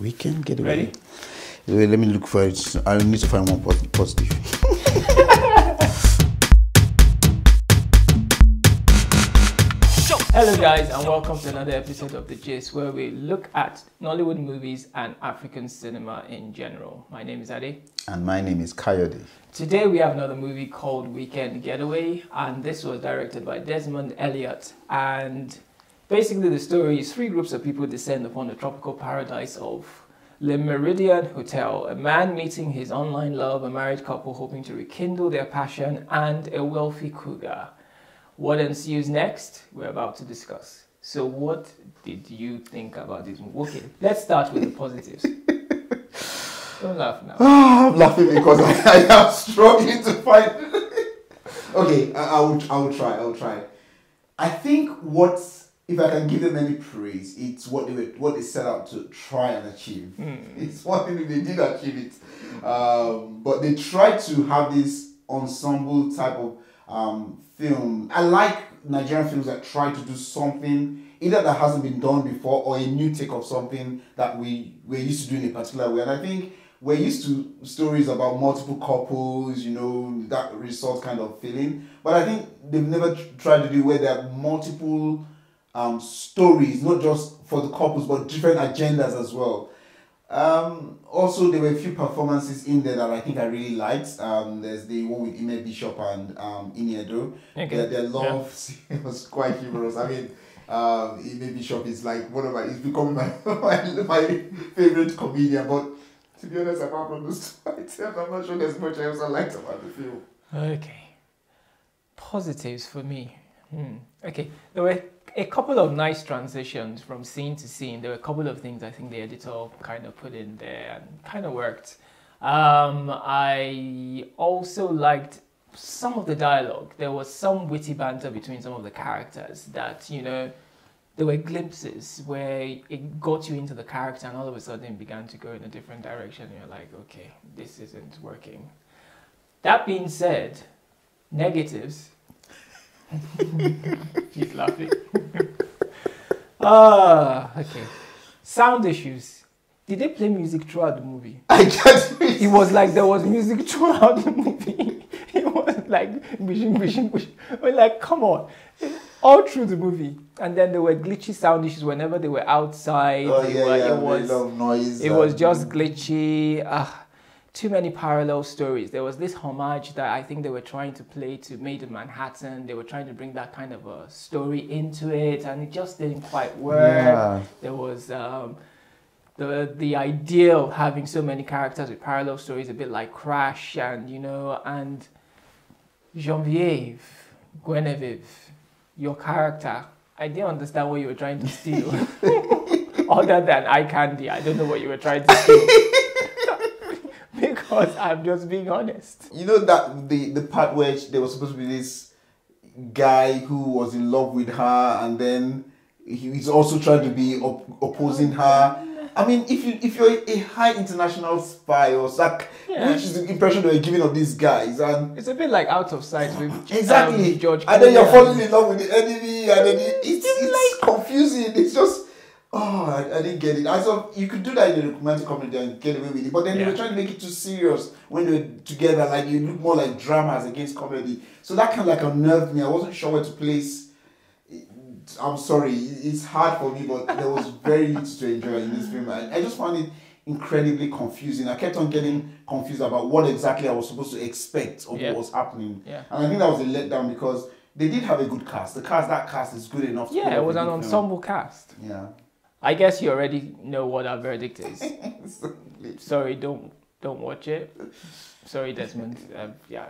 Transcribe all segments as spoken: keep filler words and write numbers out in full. Weekend Getaway. Ready? Wait, let me look for it. I need to find one positive. Hello guys and welcome to another episode of The Gist, where we look at Nollywood movies and African cinema in general. My name is Ade. And my name is Kayode. Today we have another movie called Weekend Getaway, and this was directed by Desmond Elliot. And basically the story is three groups of people descend upon the tropical paradise of Le Meridien Hotel, a man meeting his online love, a married couple hoping to rekindle their passion, and a wealthy cougar. What ensues next, we're about to discuss. So what did you think about this movie? Okay, let's start with the positives. Don't laugh now. Oh, I'm laughing because I, I am struggling to find... Okay, I, I, will, I will try, I will try. I think what... If I can give them any praise, it's what they were, what they set out to try and achieve. Mm. It's one thing they did achieve it, um, but they tried to have this ensemble type of um, film. I like Nigerian films that try to do something either that hasn't been done before or a new take of something that we we're used to doing in a particular way. And I think we're used to stories about multiple couples, you know, that resort kind of feeling. But I think they've never tried to do where there are multiple Um, stories, not just for the couples, but different agendas as well. Um, also, there were a few performances in there that I think I really liked. Um, there's the one with Ime Bishop and um, Ini Edo. Okay. Their, their love yeah. was quite humorous. I mean, um, Ime Bishop is like one of my, he's becoming my, my, my favorite comedian. But to be honest, apart from those two items, I'm not sure there's much else I liked about the film. Okay. Positives for me. Hmm. Okay. There were a couple of nice transitions from scene to scene. There were a couple of things I think the editor kind of put in there and kind of worked. Um, I also liked some of the dialogue. There was some witty banter between some of the characters that, you know, there were glimpses where it got you into the character and all of a sudden it began to go in a different direction. You're like, okay, this isn't working. That being said, negatives. He's laughing. Ah, okay. Sound issues. Did they play music throughout the movie? I just It was like there was music throughout the movie. It was like bishing, bishing, bishing. We're like, come on. All through the movie. And then there were glitchy sound issues whenever they were outside. Oh, they yeah, were, yeah, it was noise. It was just glitchy. Ah. Too many parallel stories. There was this homage that I think they were trying to play to Made in Manhattan. They were trying to bring that kind of a story into it, and it just didn't quite work. Yeah. There was um, the the idea of having so many characters with parallel stories, a bit like Crash, and you know, and Genevieve, Guinevere, your character. I didn't understand what you were trying to steal, other than eye candy. I don't know what you were trying to steal. Because I'm just being honest. You know that the, the part where there was supposed to be this guy who was in love with her and then he's also trying to be op opposing her. I mean, if, you, if you're a high international spy or sack, yeah. which is the impression they were giving of these guys. And it's a bit like Out of Sight with exactly. um, George And then you're falling in love with the enemy and then it, it's, it's like confusing. It's just... Oh, I, I didn't get it. I thought you could do that in a romantic comedy and get away with it. But then yeah. they were trying to make it too serious when they were together. Like, you look more like dramas against comedy. So that kind of like unnerved me. I wasn't sure where to place. I'm sorry. It's hard for me, but there was very little to enjoy in this film. I, I just found it incredibly confusing. I kept on getting confused about what exactly I was supposed to expect of yeah. what was happening. Yeah. And I think that was a letdown because they did have a good cast. The cast, that cast is good enough. Yeah, it was an ensemble cast. Yeah. I guess you already know what our verdict is. Sorry, don't don't watch it. Sorry, Desmond. Um, yeah,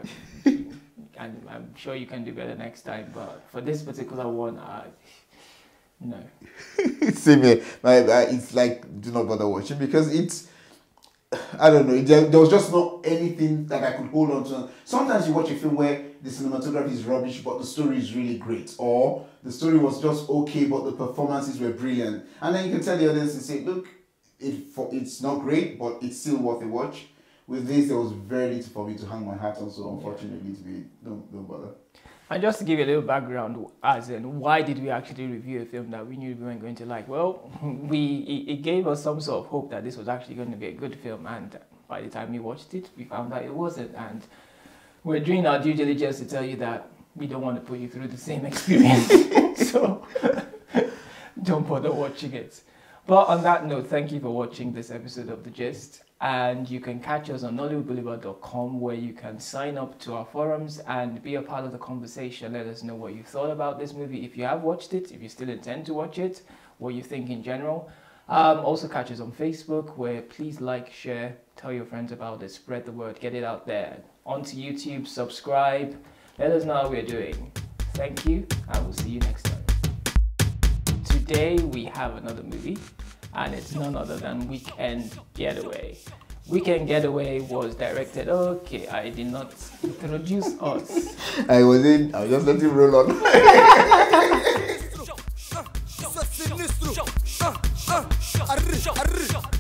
I'm, I'm sure you can do better next time. But for this particular one, uh, no. Same here. It's like do not bother watching because it's. I don't know. There, there was just not anything that I could hold on to. Sometimes you watch a film where the cinematography is rubbish, but the story is really great. Or the story was just okay, but the performances were brilliant. And then you can tell the audience and say, look, it for, it's not great, but it's still worth a watch. With this, there was very little for me to hang my hat on, so unfortunately, to be, don't, don't bother. And just to give you a little background as in why did we actually review a film that we knew we weren't going to like? Well, we it gave us some sort of hope that this was actually going to be a good film, and by the time we watched it, we found that it wasn't. And we're doing our due diligence to tell you that we don't want to put you through the same experience. So don't bother watching it. But on that note, thank you for watching this episode of The Gist. And you can catch us on nollywood boulevard dot com, where you can sign up to our forums and be a part of the conversation. Let us know what you thought about this movie, if you have watched it, if you still intend to watch it, what you think in general. Um, also catch us on Facebook, where please like, share, tell your friends about it, spread the word, get it out there. Onto YouTube, subscribe, let us know how we're doing. Thank you, and we'll see you next time. Today we have another movie, and it's none other than Weekend Getaway. Weekend Getaway was directed, okay, I did not introduce us. I was in, I was just letting roll on.